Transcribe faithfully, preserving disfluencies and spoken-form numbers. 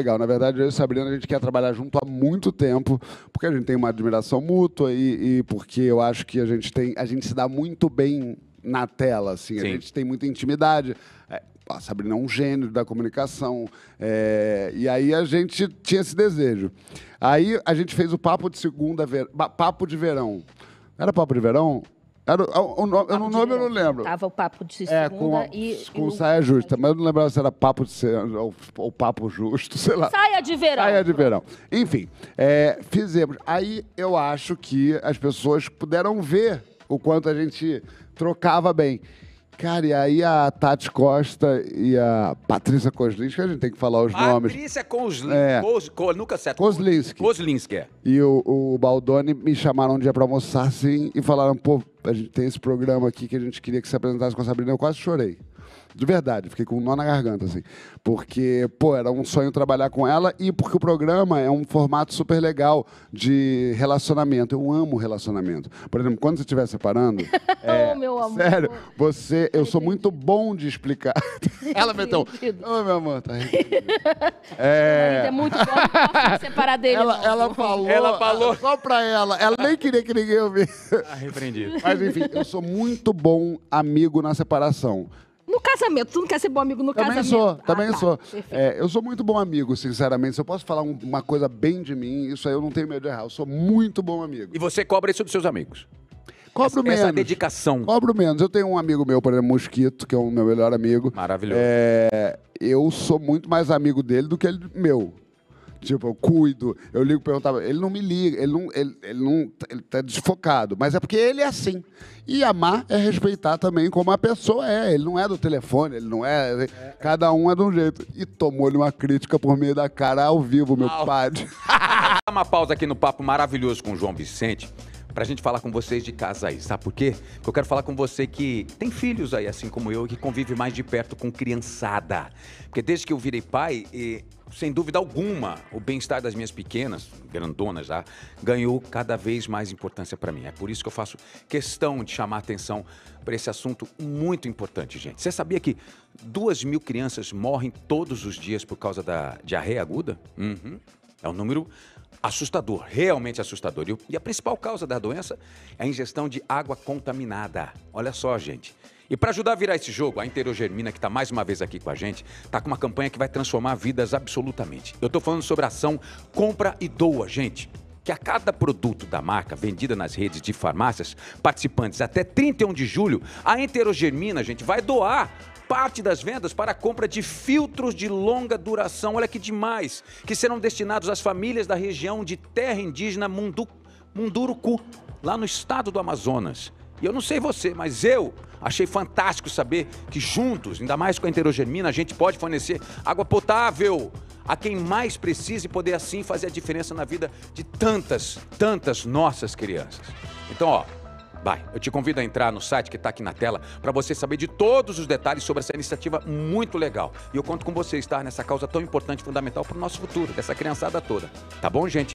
legal. Na verdade, eu e a Sabrina, a gente quer trabalhar junto há muito tempo, porque a gente tem uma admiração mútua e, e porque eu acho que a gente, tem, a gente se dá muito bem na tela, assim. A gente tem muita intimidade. A Sabrina é um gênio da comunicação. É, e aí a gente tinha esse desejo. Aí a gente fez o Papo de Segunda... Ver... Papo de Verão. Era Papo de Verão? Era, o, o, o, o nome eu não lembro. Tava o Papo de Segunda é, com, e... Com e Saia Justa, mas eu não lembrava se era Papo de Segunda ou, ou Papo Justo, sei lá. Saia de Verão. Saia de Verão. Enfim, é, fizemos. Aí eu acho que as pessoas puderam ver o quanto a gente trocava bem. Cara, e aí a Tati Costa e a Patrícia Kozlinski, que a gente tem que falar os Patrícia nomes. Patrícia Kozlinski, é. Kos, Kos, nunca certo. Kozlinski. Kozlinski, é. E o, o Baldoni me chamaram um dia pra almoçar, assim, e falaram, pô, a gente tem esse programa aqui que a gente queria que se apresentasse com a Sabrina. Eu quase chorei. De verdade, fiquei com um nó na garganta, assim. Porque, pô, era um sonho trabalhar com ela e porque o programa é um formato super legal de relacionamento. Eu amo relacionamento. Por exemplo, quando você estiver separando... é, oh, meu amor. Sério, você... Eu sou muito bom de explicar. Ela, Betão... Ô, oh, meu amor, tá arrependido. É... é muito bom, não posso me separar dele. Ela, ela falou... Ela falou... Só pra ela. Ela nem queria que ninguém ouvisse. Arrependido. Mas, enfim, eu sou muito bom amigo na separação. No casamento, tu não quer ser bom amigo no também casamento? Sou, ah, também tá, sou, também sou. É, eu sou muito bom amigo, sinceramente. Se eu posso falar um, uma coisa bem de mim, isso aí eu não tenho medo de errar. Eu sou muito bom amigo. E você cobra isso dos seus amigos? Cobro essa, menos. Essa dedicação. Cobro menos. Eu tenho um amigo meu, por exemplo, Mosquito, que é o meu melhor amigo. Maravilhoso. É, eu sou muito mais amigo dele do que ele meu. Tipo, eu cuido, eu ligo, perguntava. Ele não me liga, ele não, ele, ele não ele tá desfocado. Mas é porque ele é assim. E amar é respeitar também como a pessoa é. Ele não é do telefone, ele não é... é. Cada um é de um jeito. E tomou-lhe uma crítica por meio da cara ao vivo, meu Mal. padre. Dá uma pausa aqui no papo maravilhoso com o João Vicente, pra gente falar com vocês de casa aí, sabe por quê? Porque eu quero falar com você que tem filhos aí, assim como eu, que convive mais de perto com criançada. Porque desde que eu virei pai... E... Sem dúvida alguma, o bem-estar das minhas pequenas, grandonas já, ganhou cada vez mais importância para mim. É por isso que eu faço questão de chamar a atenção para esse assunto muito importante, gente. Você sabia que duas mil crianças morrem todos os dias por causa da diarreia aguda? Uhum. É um número assustador, realmente assustador. E a principal causa da doença é a ingestão de água contaminada. Olha só, gente. E para ajudar a virar esse jogo, a Enterogermina, que está mais uma vez aqui com a gente, está com uma campanha que vai transformar vidas absolutamente. Eu estou falando sobre a ação Compra e Doa, gente, que a cada produto da marca vendida nas redes de farmácias participantes até trinta e um de julho, a Enterogermina, gente, vai doar parte das vendas para a compra de filtros de longa duração, olha que demais, que serão destinados às famílias da região de terra indígena Mundu, Munduruku, lá no estado do Amazonas. E eu não sei você, mas eu achei fantástico saber que juntos, ainda mais com a Enterogermina, a gente pode fornecer água potável a quem mais precisa e poder assim fazer a diferença na vida de tantas, tantas nossas crianças. Então, ó, vai, eu te convido a entrar no site que está aqui na tela para você saber de todos os detalhes sobre essa iniciativa muito legal. E eu conto com você estar nessa causa tão importante e fundamental para o nosso futuro, dessa criançada toda. Tá bom, gente?